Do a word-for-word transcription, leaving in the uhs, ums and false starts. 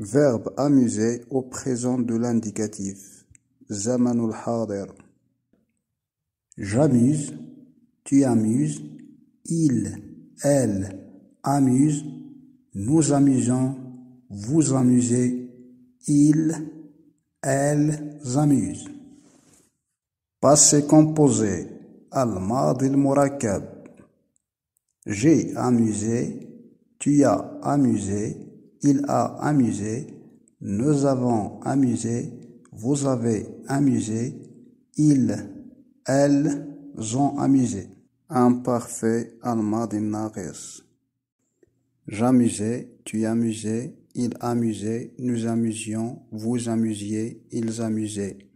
Verbe amuser au présent de l'indicatif. Zamanul hadir. J'amuse, tu amuses, il, elle amuse, nous amusons, vous amusez, ils, elles amusent. Passé composé, al-madi al-murakkab. J'ai amusé, tu as amusé, il a amusé, nous avons amusé, vous avez amusé, ils, elles ont amusé. Imparfait al-madi naqis. J'amusais, tu amusais, il amusait, nous amusions, vous amusiez, ils amusaient.